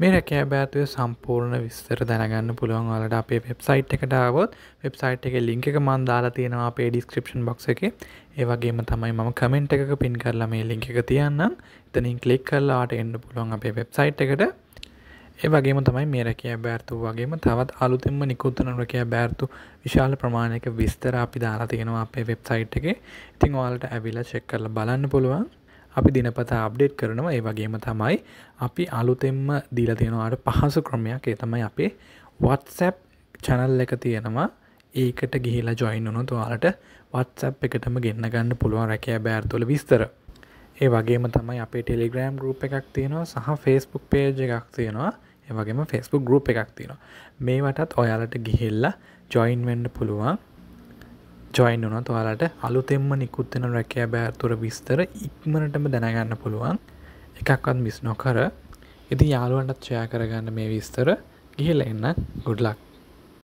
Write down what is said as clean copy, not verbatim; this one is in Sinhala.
මේ රැකයාබෑතුවේ සම්පූර්ණ විස්තර දැනගන්න පුළුවන් ඔයාලට අපේ වෙබ්සයිට් එකට ආවොත් වෙබ්සයිට් එකේ ලින්ක් එක මම දාලා තියෙනවා අපේ ඩිස්ක්‍රිප්ෂන් බොක්ස් එකේ. ඒ වගේම තමයි මම කමෙන්ට් එකක පින් කරලා මේ ලින්ක් එක තියන්නම්. එතනින් ක්ලික් කරලා ඔයාලට එන්න පුළුවන් අපේ වෙබ්සයිට් එකට. ඒ වගේම තමයි මේ රැකියාබෑර්තු වගේම තවත් අලුතින්ම නිකුත් වෙන රැකියාබෑර්තු විශාල ප්‍රමාණයක විස්තර අපි දාලා තියෙනවා අපේ වෙබ්සයිට් එකේ. ඉතින් ඔයාලට ඇවිල්ලා චෙක් කරලා බලන්න පුළුවන්. අපි දිනපතා අප්ඩේට් කරනවා. ඒ වගේම තමයි අපි අලුතින්ම දීලා තියෙනවා අර පහසු ක්‍රමයක්. ඒ තමයි අපේ WhatsApp channel එක තියෙනවා. ඒකට ගිහිලා join වුණොත් ඔයාලට WhatsApp එකටම ගෙන්න ගන්න පුළුවන් රැකියාබෑර්තු වල විස්තර. ඒ වගේම තමයි අපේ Telegram group එකක් තියෙනවා සහ Facebook page එකක් තියෙනවා. ඒ වගේම Facebook group එකක් තියෙනවා. මේවටත් ඔයාලට ගිහිල්ලා join වෙන්න පුළුවන්. join වුණොත් ඔයාලට අලුතෙන්ම නිකුත් වෙන රැකියාබෑර්තුර විස්තර ඉක්මනටම දැනගන්න පුළුවන්. එකක්වත් මිස් නොකර. ඉතින් යාළුවන්ටත් share කරගන්න මේ විස්තර. ගිහිල්ලා එන්න. good luck.